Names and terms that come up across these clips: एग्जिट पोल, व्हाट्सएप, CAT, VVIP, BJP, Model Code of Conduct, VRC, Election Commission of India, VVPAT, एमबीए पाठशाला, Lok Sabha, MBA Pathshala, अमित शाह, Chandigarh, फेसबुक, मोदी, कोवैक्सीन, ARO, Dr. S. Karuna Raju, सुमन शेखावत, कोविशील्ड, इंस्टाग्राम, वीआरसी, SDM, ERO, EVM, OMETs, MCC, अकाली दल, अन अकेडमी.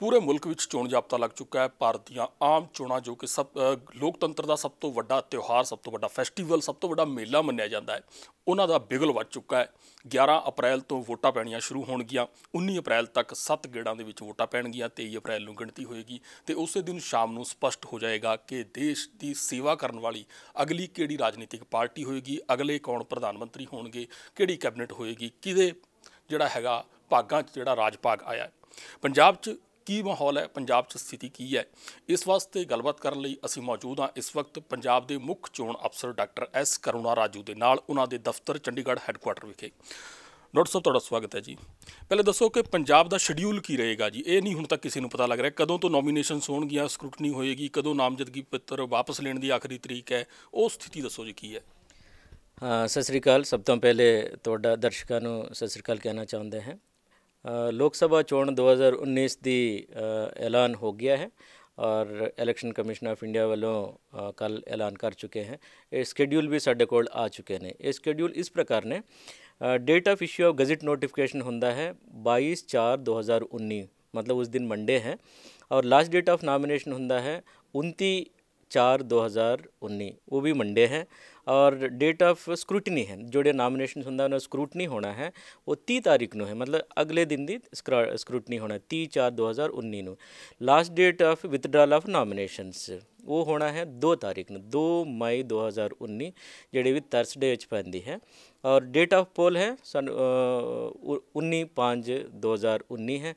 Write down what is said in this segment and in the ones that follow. पूरे मुल्क में चोण जाब्ता लग चुका है। भारत दीआं आम चोणां जो कि सब लोकतंत्र का सब तो वड्डा त्यौहार, सब तो वड्डा फैसटिवल, सब तो वड्डा मेला मन्निया जाता है, उन्हां दा बिगल वध चुका है। 11 अप्रैल तो वोटां पैणियां शुरू होणगियां। 19 अप्रैल तक 7 गेड़ां दे विच वोटां पैणगियां। 23 अप्रैल नूं गिणती होएगी ते उसे दिन शाम नूं स्पष्ट हो जाएगा कि देश की सेवा करन वाली अगली किहड़ी राजनीतिक पार्टी होएगी, अगले कौन प्रधानमंत्री होणगे, किहड़ी कैबिनेट होएगी, किहदे जिहड़ा हैगा भागां 'च जिहड़ा राज भाग आया है। पंजाब 'च की माहौल है, पंजाब 'च स्थिति की है, इस वास्ते गलबात करने लई असीं मौजूद हाँ इस वक्त पंजाब के मुख्य चोण अफसर डॉक्टर एस करुणा राजू के नाल, उन्हां दे दफ्तर चंडीगढ़ हैडकुआर्टर विखे। डॉक्टर साहब, तुहाडा स्वागत है जी। पहले दसो कि पंजाब का शेड्यूल की रहेगा जी? ये नहीं हुण तक किसी नूं पता लग रहा कदों तो नॉमीनेशनस होणगियां, स्क्रूटनी होएगी, कदों नामजदगी पत्र वापस लेण दी आखिरी तरीक है, वो स्थिति दसो जी की है। हाँ, सत श्री अकाल। सब तो पहले तुहाडा दर्शकों नूं सत श्री अकाल कहना चाहते हैं। लोक सभा चोण 2019 दी ऐलान हो गया है और इलैक्शन कमिशन ऑफ इंडिया वालों कल ऐलान कर चुके हैं। ये स्कैड्यूल भी साढ़े कोल आ चुके हैं। ये स्कैड्यूल इस प्रकार ने date of issue of gazette notification होंदा है 22/4/2019, मतलब उस दिन मंडे है, और लास्ट डेट ऑफ नॉमिनेशन होंदा है 29/4/2019, वो भी मंडे है, और डेट ऑफ स्क्रूटनी है जोड़े नॉमिनेशन होंगे उन्हें स्क्रूटनी होना है वो 30 तारीख को है, मतलब अगले दिन की स्क्रूटनी होना है 30/4/2019 को। Last date of withdrawal of nominations वो होना है 2 तारीख को, 2 मई 2019, जोड़ी भी थर्सडे पैंती है, और डेट ऑफ पोल है सन 19/5/2019 है,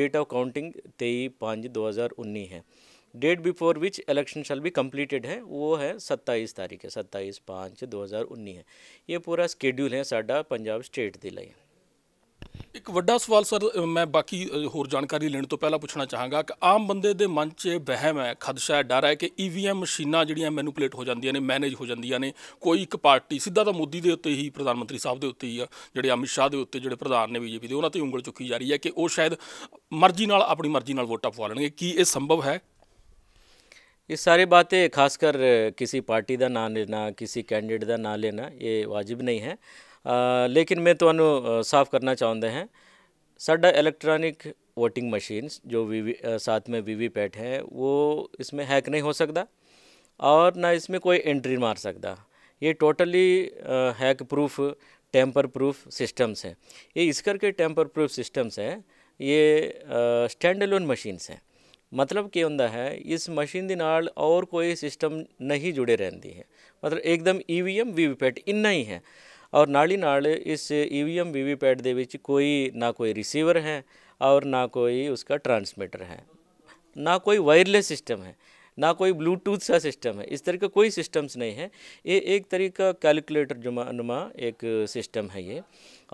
डेट ऑफ काउंटिंग 23/5/2019 है। Date before which election shall be completed है वो है 27 तारीख है, 27/5/2019 है। ये पूरा स्केड्यूल है साडा पंजाब स्टेट दे लई। एक वड्डा सवाल सर, मैं बाकी होर जानकारी लेने तो पहला पुछना चाहांगा कि आम बंदे दे मन च वहम है, खदशा है, डर है कि EVM मशीनां जिहड़ियां मैनिपुलेट हो जांदियां ने, मैनेज हो जांदियां ने, कोई एक पार्टी सीधा तो मोदी दे उत्ते ही, प्रधानमंत्री साहब दे उत्ते ही, जिहड़े अमित शाह दे उत्ते, जिहड़े प्रधान ने BJP दे, उन्हां ते उंगल चुकी जा रही है कि वो शायद मर्जी नाल अपनी मर्जी नाल वोटां पवा लैणगे। की ये संभव है? ये सारी बातें खासकर किसी पार्टी का ना लेना, किसी कैंडिडेट का ना लेना ये वाजिब नहीं है। लेकिन मैं तो साफ करना चाहता है साडा इलैक्ट्रॉनिक वोटिंग मशीन्स जो साथ में VVPAT है वो इसमें हैक नहीं हो सकता और ना इसमें कोई एंट्री मार सकता। ये totally hack proof, tamper proof systems हैं। ये इस करके टेम्पर प्रूफ सिस्टम्स हैं, ये स्टैंड अलोन मशीन्स हैं। मतलब क्या होंदा है इस मशीन दे नाल और कोई सिस्टम नहीं जुड़े रहंदी है, मतलब एकदम EVM VVPAT इन्ना ही है, और नाल ही नाल इस EVM VVPAT दे विच कोई ना कोई रिसीवर है और ना कोई उसका ट्रांसमीटर है, ना कोई वायरलेस सिस्टम है, ना कोई ब्लूटूथ सा सिस्टम है। इस तरह का कोई सिस्टम्स नहीं है। ये एक तरह का कैलकुलेटर नुमा एक सिस्टम है ये।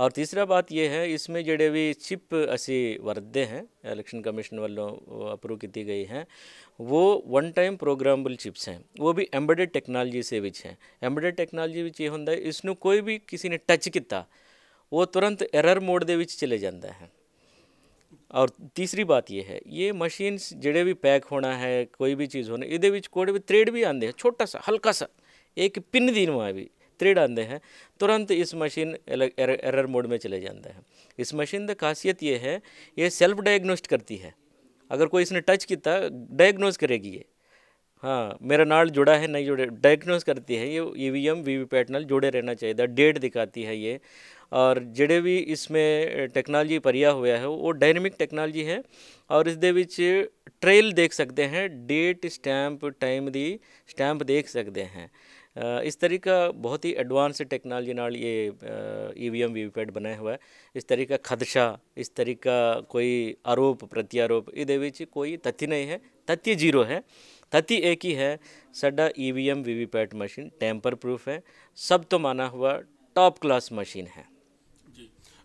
और तीसरा बात ये है इसमें जड़े भी चिप असी वरते हैं इलेक्शन कमीशन वालों अप्रूव की गई हैं, वो वन टाइम प्रोग्रामेबल चिप्स हैं, वो भी एम्बेडेड टेक्नोलॉजी से विच हैं। एम्बेडेड टेक्नोलॉजी विच ये होंदा है इसनों कोई भी किसी ने टच किया वो तुरंत एरर मोड दे विच चले जाता है। और तीसरी बात ये है ये मशीन्स जिहड़े भी पैक होना है कोई भी चीज़ होना ये कोई भी थ्रेड भी आते हैं, छोटा सा हल्का सा एक पिन दिन में भी थ्रेड आते हैं, तुरंत इस मशीन एरर मोड में चले जाता है। इस मशीन की खासियत ये है ये सेल्फ डायग्नोस्ट करती है, अगर कोई इसने टच किया डायग्नोज करेगी ये, हाँ मेरा नाल जुड़ा है नहीं जुड़े, डायग्नोज करती है। ये EVM VVPAT नाल जुड़े रहना चाहिए, डेट दिखाती है ये, और जड़े भी इसमें टेक्नोलॉजी परिया हुआ है वो डायनेमिक टेक्नोलॉजी है, और इस दे विच ट्रेल देख सकते हैं, डेट स्टैंप टाइम दी स्टैंप देख सकते हैं। इस तरीका बहुत ही एडवांस टेक्नोलॉजी नाल ये EVM VVPAT बनाया हुआ है। इस तरीका खदशा, इस तरीका कोई आरोप प्रत्यारोप इहदे विच कोई तथ्य नहीं है, तथ्य जीरो है। तथ्य एक ही है साडा EVM VVPAT machine tamper proof है, सब तो माना हुआ टॉप क्लास मशीन है।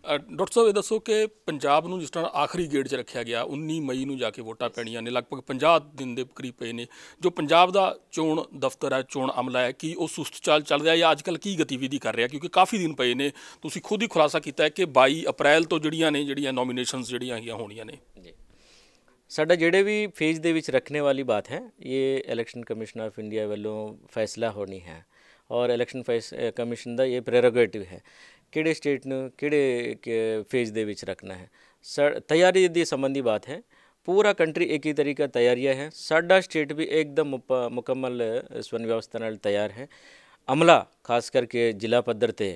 डॉक्टर साहब, ये दसो कि पंजाब नूं जिस तरह आखिरी गेड़ च रखा गया 19 मई नूं जाके वोटां पैणियां ने, लगभग 50 दिन के करीब पे ने, जो पंजाब का चोण दफ्तर है, चोण अमला है, कि वो सुस्त चाल चल रहा है या अजकल की गतिविधि कर रहा है? क्योंकि काफ़ी दिन पे ने, तुसीं खुद ही खुलासा किया है कि 22 अप्रैल तो जड़ियाँ नॉमीनेशन जड़ियाँ होनियां ने। साडा जिहड़े भी फेज दे विच रखने वाली बात है ये इलैक्शन कमिशन ऑफ इंडिया वालों फैसला होनी है, और इलैक्शन कमिशन का ये प्रेरोगेटिव है किहड़े स्टेट नूं किहड़े फेज दे विच रखना है। सर तैयारी दी संबंधी बात है, पूरा कंट्री एक ही तरीका तैयारियां हैं, साडा स्टेट भी एकदम मुकम्मल स्वन व्यवस्था तैयार है। अमला खास करके जिला पद्धर ते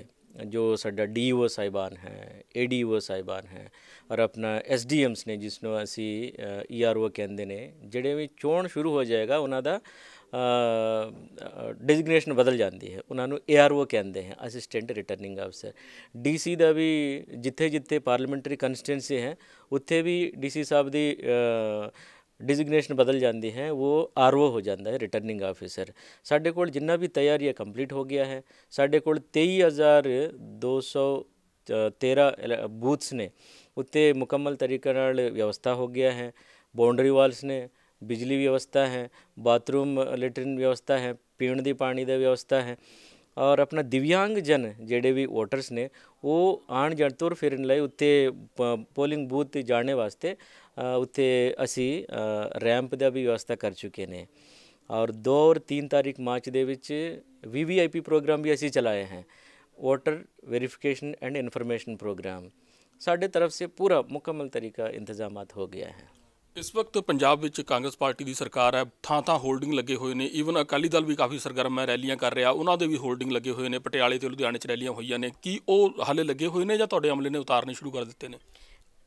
जो साडा DO साहिबान है, ADO साहिबान है और अपना SDMs ने जिसनों असी ERO कहते ने, जिहड़े भी चोण शुरू हो जाएगा उन्होंने डिजिग्नेशन बदल जाती है, उन्होंने ARO कहते हैं असिस्टेंट रिटर्निंग अफसर। DC का भी जिथे जिथे पार्लीमेंटरी कंस्टिटेंसी है उत्थे भी DC साहब की डिजिग्नेशन बदल जाती है, वो RO हो जाता है रिटर्निंग ऑफिसर। साढ़े कोल जिन्ना भी तैयारी कंप्लीट हो गया है, साढ़े कोल 23,213 बूथ्स ने उत्ते मुकम्मल तरीके नाल व्यवस्था हो गया है। बाउंड्री वॉल्स ने, बिजली व्यवस्था है, बाथरूम लैट्रिन व्यवस्था है, पीण दी पानी दी व्यवस्था है और अपना दिव्यांग जन जेडे भी वोटर्स ने वो आण जाण तुर फिरन लई उत्ते पोलिंग बूथ ते जाने वास्ते उत्ते असी रैंप दा भी व्यवस्था कर चुके ने। और 2 और 3 तारीख मार्च दे विच VVIP प्रोग्राम भी असी चलाए हैं, voter verification and information programme. साडे तरफ से पूरा मुकम्मल तरीका इंतजामात हो गया है। इस वक्त पंजाब में कांग्रेस पार्टी की सरकार है, थां थां होल्डिंग लगे हुए हैं, ईवन अकाली दल भी काफ़ी सरगर्म है, रैलियां कर रहा, उन्होंने भी होल्डिंग लगे हुए हैं, पटियाले तो लुधियाने रैलियां हुई ने, कि वह हाले लगे हुए हैं या तुहाडे अमले ने उतारने शुरू कर दिते ने?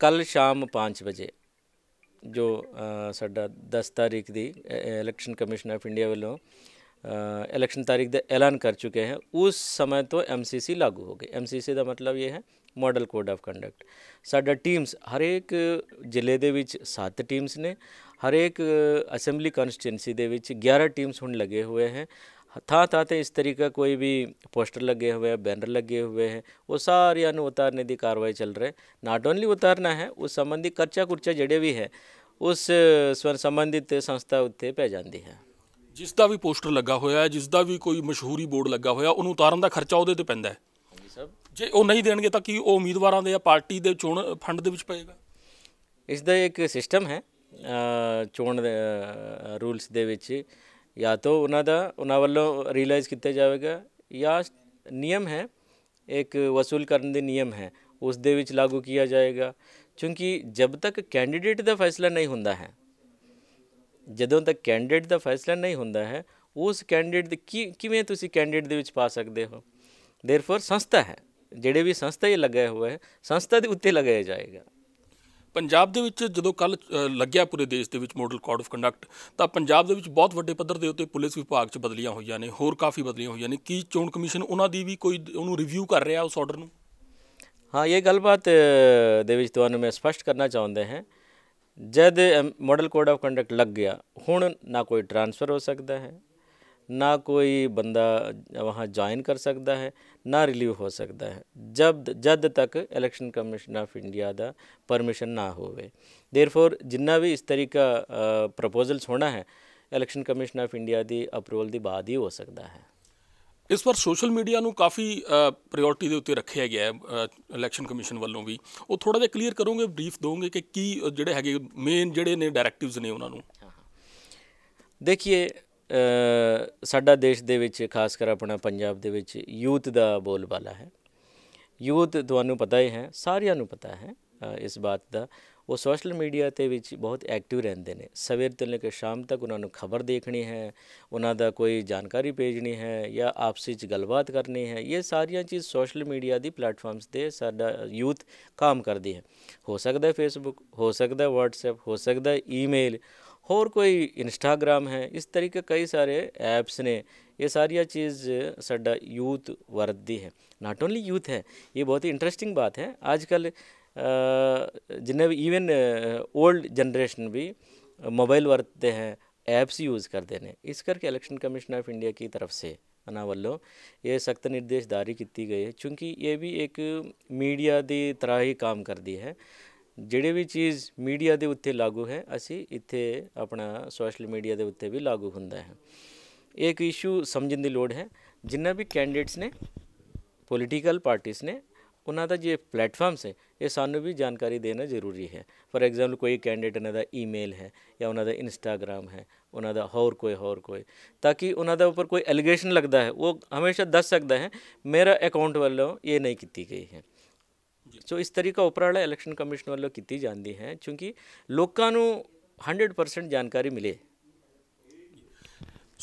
कल शाम 5 बजे जो साडा 10 तारीख की इलैक्शन कमीशन ऑफ इंडिया वालों इलैक्शन तारीख का ऐलान कर चुके हैं, उस समय तो MCC लागू हो गए। MCC का मतलब ये है मॉडल कोड ऑफ कंडक्ट। साडा टीम्स हरेक जिले दे विच 7 टीम्स ने, हरेक असैम्बली कॉन्स्टिटेंसी दे विच 11 टीम्स हुण लगे हुए हैं। था ते इस तरीका कोई भी पोस्टर लगे हुए हैं, बैनर लगे हुए हैं, वो सारियां नूं उतारने की कार्रवाई चल रही है। नॉट ओनली उतारना है, उस संबंधी खर्चा कुर्चा जेडे भी है उस संबंधित संस्था उत्ते पै जाती है। जिसका भी पोस्टर लगा होया है, जिसका भी कोई मशहूरी बोर्ड लगा होया, उन्होंने उतारन का खर्चा वो पैंदा है। जे वो नहीं देंगे तो कि उम्मीदवारों के या पार्टी के चोण फंड दे विच पएगा? इसका एक सिस्टम है चोण रूल्स दे विच, या तो उन्होंने वालों रियलाइज़ किया जाएगा या नियम है, एक वसूल करने के नियम है उस दे विच लागू किया जाएगा। क्योंकि जब तक कैंडीडेट का फैसला नहीं होता है, जदों तक कैंडीडेट का फैसला नहीं होता है, उस कैंडीडेट किवें तुसीं कैंडीडेट दे विच पा सकदे हो। देयरफॉर संस्था है, जेडे भी संस्था ये लगे हुए है संस्था के उत्ते लगाया जाएगा। पंजाब दे विच जदों कल लग्या पूरे देश दे विच मॉडल कोड ऑफ कंडक्ट, तां पंजाब दे विच बहुत वड्डे पद्धर दे उत्ते पुलिस विभाग च बदलियां होईयां ने, होर काफ़ी बदलियां होईयां ने। की चोण कमीशन उन्हां दी भी कोई उहनूं रिव्यू कर रहा उस ऑर्डर नूं? हाँ, ये गलबात दे विच तुहानूं मैं स्पष्ट करना चाहुंदा है, जद मॉडल कोड ऑफ कंडक्ट लग गया हुण ना कोई ट्रांसफर हो सकता है, ना कोई बंदा वहाँ ज्वाइन कर सकता है, ना रिलीव हो सकता है, जब तक इलैक्शन कमीशन ऑफ इंडिया का परमिशन ना होवे। देयरफॉर जिन्ना भी इस तरीका प्रपोजल्स होना है इलैक्शन कमीशन ऑफ इंडिया की अप्रूवल के बाद ही हो सकता है। इस पर सोशल मीडिया नूं काफ़ी प्रायोरिटी के उत्ते रखा गया है इलैक्शन कमीशन वालों भी, वो थोड़ा जिहा क्लीयर करोगे, ब्रीफ दोगे कि की जिहड़े हैगे मेन जिहड़े ने डायरेक्टिव्स ने उन्होंने? देखिए साडा देश दे विच खासकर अपना पंजाब दे विच यूथ दा बोलबाला है। यूथ तुहानू पता ही है, सारियां नू पता है इस बात दा, वो सोशल मीडिया ते विच बहुत एक्टिव रहंदे ने। सवेर तो लेकर शाम तक उन्होंने खबर देखनी है, उन्हों दा कोई जानकारी भेजनी है या आपसी गलबात करनी है, ये सारियां चीज़ सोशल मीडिया दी प्लेटफॉर्म्स ते साडा यूथ काम करती है। हो सकता है फेसबुक, हो सकता है व्हाट्सएप, हो सकता है ईमेल, होर कोई इंस्टाग्राम है, इस तरीके कई सारे ऐप्स ने, ये सारिया चीज़ साडा यूथ वरतदी है। नॉट ओनली यूथ है, ये बहुत ही इंटरेस्टिंग बात है, आजकल जिन्हें भी इवन ओल्ड जनरेशन भी मोबाइल वरतते हैं, ऐप्स यूज़ करते हैं। इस करके इलेक्शन कमीशन ऑफ इंडिया की तरफ से उन्हों वालों ये सख्त निर्देश जारी की गई है, क्योंकि ये भी एक मीडिया की तरह ही काम करती है। जिहड़ी भी चीज़ मीडिया के उत्ते लागू है असी इत्थे अपना सोशल मीडिया के उत्ते भी लागू हुंदा है। एक इशू समझण दी लोड़ है, जिन्ना भी कैंडिडेट्स ने, पॉलिटिकल पार्टीज़ ने, उन्हां दा जो प्लेटफॉर्म्स है ये सानू भी जानकारी देना जरूरी है। फॉर एग्जाम्पल कोई कैंडिडेट उन्हां दा ईमेल है या उन्हां दा इंस्टाग्राम है, उन्हां दा होर कोई, ताकि उन्हां दा उपर कोई एलिगेशन लगदा है वो हमेशा दस सकदा है मेरा अकाउंट वालों ये नहीं कीती गई है। सो इस तरीका उपराला इलैक्शन कमीशन वालों की जाती है, क्योंकि लोगों 100% जानकारी मिले।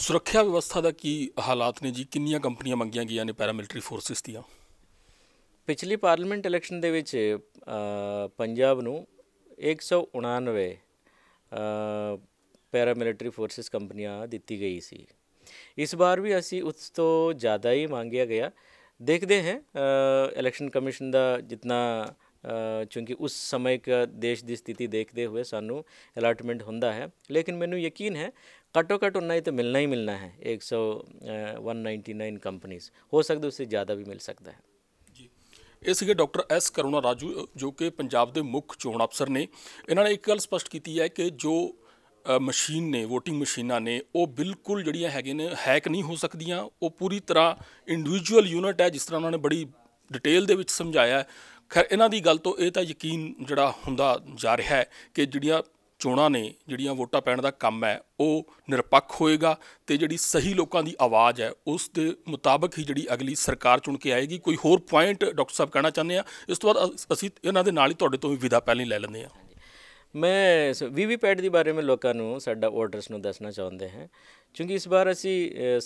सुरक्षा व्यवस्था का की हालात ने जी, किनिया कंपनियां मंगियां गई ने पैरामिलिटरी फोर्सिस दिया? पिछली पार्लीमेंट इलेक्शन दे विच पंजाब नू 199 पैरामिलिटरी फोर्सिस कंपनियां दिती गई सी। इस बार भी असी उस तो ज़्यादा ही मांगिया गया। देखते हैं इलेक्शन कमीशन का जितना, चूँकि उस समय का देश की स्थिति देखते हुए सानू अलाटमेंट होंदा है, लेकिन मैनू यकीन है घट्टो घट्ट उन्ना ही तो मिलना ही मिलना है। 199 कंपनीज, हो सकता उससे ज़्यादा भी मिल सकता है जी। ये सीगे डॉक्टर एस करुणा राजू जो कि पंजाब के मुख्य चोण अफसर ने। इन्होंने एक गल स्पष्ट की है कि जो मशीन ने, वोटिंग मशीना ने, वो बिल्कुल जड़िया है हैक नहीं हो सकती, वो पूरी तरह इंडिविजुअल यूनिट है, जिस तरह उन्होंने बड़ी डिटेल दे विच समझाया। खैर इन्हां दी गल तो यह तो यकीन जड़ा हुंदा जा रहा है कि जड़िया चोणां ने, जड़ियां वोटां पैण दा काम है, वो निरपक्ष होएगा तो जी सही लोगों की आवाज़ है उस दे मुताबक ही जी अगली सरकार चुन के आएगी। कोई होर पॉइंट डॉक्टर साहब कहना चाहते हैं? इस तो बाद असीं इन्हां दे नाल ही तुहाडे तो भी विदा पहले लै लैंदे हां। मैं वीवीपैट के बारे में लोगों साडा वोटर्स नूं दसना चाहुंदे हैं, क्योंकि इस बार असीं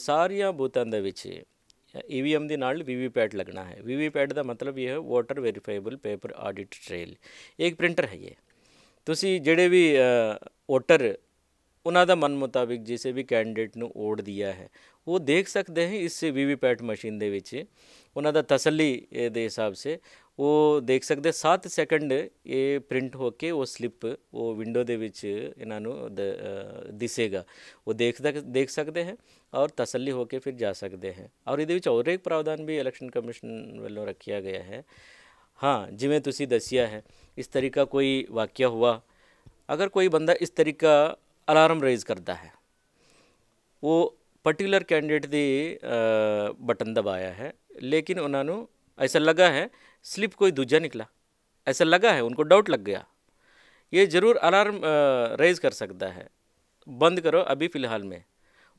सारियां बूथां दे विच ईवीएम के नाल वीवीपैट लगना है। वीवीपैट का मतलब ये है voter verifiable paper audit trail. एक प्रिंटर है ये, तुसी जेड़े भी वोटर उन्होंने मन मुताबिक जिसे भी कैंडिडेट नू वोट दिया है वो देख सकते हैं। इस वीवीपैट मशीन दे विच उन्होंने तसली के हिसाब से वो देख सकते। 7 सेकंड ये प्रिंट होके वो स्लिप वो विंडो दे विच इन्हानू दिसेगा, वो देख सकते हैं और तसली होके फिर जा सकते हैं। और ये और एक प्रावधान भी इलेक्शन कमीशन वालों रखा गया है। हाँ, जिमें तुसी दसिया है इस तरीका कोई वाक्या हुआ, अगर कोई बंदा इस तरीका अलार्म रेज करता है, वो पर्टिकुलर कैंडिडेट दी बटन दबाया है लेकिन उन्होंने ऐसा लगा है स्लिप कोई दूजा निकला, ऐसा लगा है उनको डाउट लग गया, ये ज़रूर अलार्म रेज कर सकता है, बंद करो अभी फ़िलहाल में।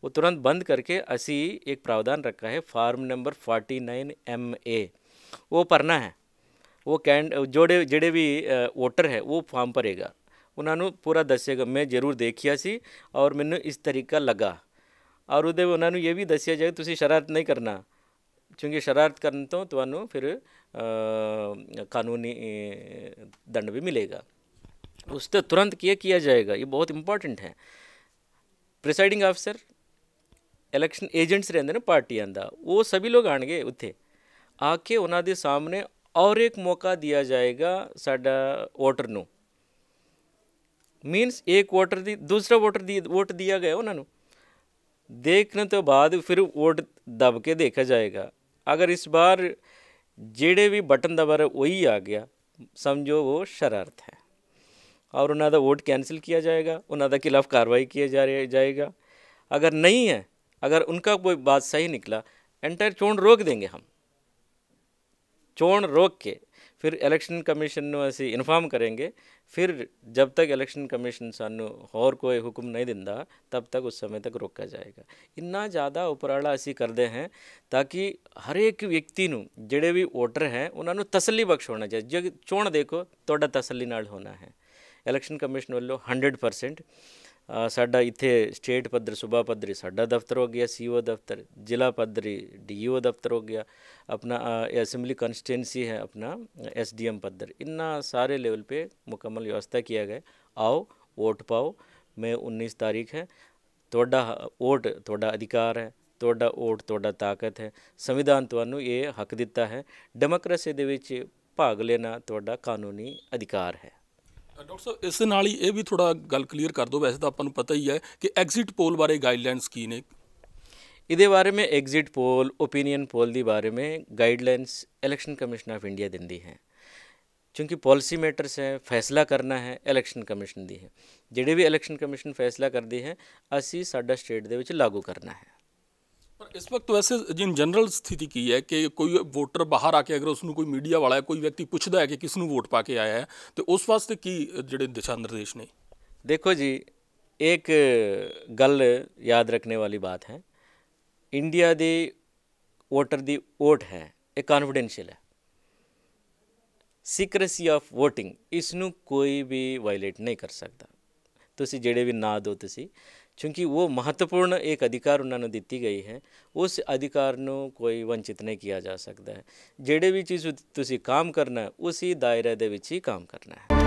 वो तुरंत बंद करके असी एक प्रावधान रखा है फार्म नंबर 49MA, वो भरना है। वो जोड़े जेड़े भी वोटर है वो फॉर्म भरेगा, उन्होंने पूरा दसेगा मैं जरूर देखिया सी और मैंने इस तरीका लगा। और उन्होंने ये भी दसिया जाए तुसी शरारत नहीं करना, क्योंकि शरारत करने तो तुहानू फिर कानूनी दंड भी मिलेगा। उससे तुरंत किया जाएगा। ये बहुत इंपॉर्टेंट है। प्रिसाइडिंग अफसर इलेक्शन एजेंट्स रहते हैं पार्टियां का, वो सभी लोग आएंगे उत्थे, आके उन्होंने सामने और एक मौका दिया जाएगा साडा वोटर नू। मीनस एक वोटर दी दूसरा वोटर दी वोट दिया गया उन्होंने, देखने तो बाद फिर वोट दब के देखा जाएगा। अगर इस बार जेड़े भी बटन दबा रहे वही आ गया, समझो वो शरारत है और उन्होंने वोट कैंसिल किया जाएगा, उन्होंने खिलाफ कार्रवाई किया जाएगा। अगर नहीं है, अगर उनका कोई बात सही निकला, एंटायर चोन रोक देंगे हम। चोन रोक के फिर इलेक्शन कमीशन नू असी इन्फॉर्म करेंगे। फिर जब तक इलेक्शन कमीशन सानू होर कोई हुक्म नहीं दिंदा तब तक उस समय तक रोका जाएगा। इन्ना ज़्यादा उपराला असी करते हैं ताकि हर एक व्यक्ति नू जिहड़े भी वोटर हैं उन्होंने तसली बख्श होना चाहिए। जो चोण देखो तुहाडा तसली नाल होना है। इलेक्शन कमीशन वालों 100% साडा इत्थे स्टेट पद्धर, सूबा पद्धरी साडा दफ्तर हो गया, CO दफ्तर, जिला पद्धरी DO दफ्तर हो गया, अपना असम्बली कॉन्स्टिटेंसी है, अपना SDM पद्धर। इन्ना सारे लेवल पे मुकम्मल व्यवस्था किया गया। आओ वोट पाओ। मैं 19 तारीख है, तुहाडा वोट तुहाडा अधिकार है, तुहाडा वोट तुहाडा ताकत है। संविधान तुहानू ये हक दिता है। डेमोक्रेसी दे विच भाग लेना तुहाडा कानूनी अधिकार है। डॉक्टर साहब इस नाल ही ये भी थोड़ा गल क्लीयर कर दो, वैसे तो आपको पता ही है कि एग्जिट पोल बारे गाइडलाइनस की ने? इदे बारे में एग्जिट पोल, ओपीनियन पोल के बारे में guidelines election commission of India दिंदी है। क्योंकि पॉलिसी मैटर्स है, फैसला करना है इलेक्शन कमीशन दी है। जिहड़े भी इलेक्शन कमीशन फैसला करती है असी साडा स्टेट दे विच लागू करना है। पर इस वक्त वैसे जिन जनरल स्थिति की है कि कोई वोटर बाहर आके अगर उसको कोई मीडिया वाला है, कोई व्यक्ति पूछता है कि किसनू वोट पा के आया है, तो उस वास्ते की जिहड़े दिशा निर्देश ने? देखो जी, एक गल याद रखने वाली बात है, इंडिया दे वोटर दी वोट है ये कॉन्फिडेंशियल है। सीक्रेसी ऑफ वोटिंग इसनू कोई भी वायलेट नहीं कर सकता। ਤੁਸੀਂ ਜਿਹੜੇ ਵੀ ਨਾਂ ਦਿਓ ਤੁਸੀਂ क्योंकि वो महत्वपूर्ण एक अधिकार उन्होंने दी गई है, उस अधिकार को कोई वंचित नहीं किया जा सकता है। जेड़े भी चीज़ तुसी काम करना है उसी दायरे दे विच ही काम करना है।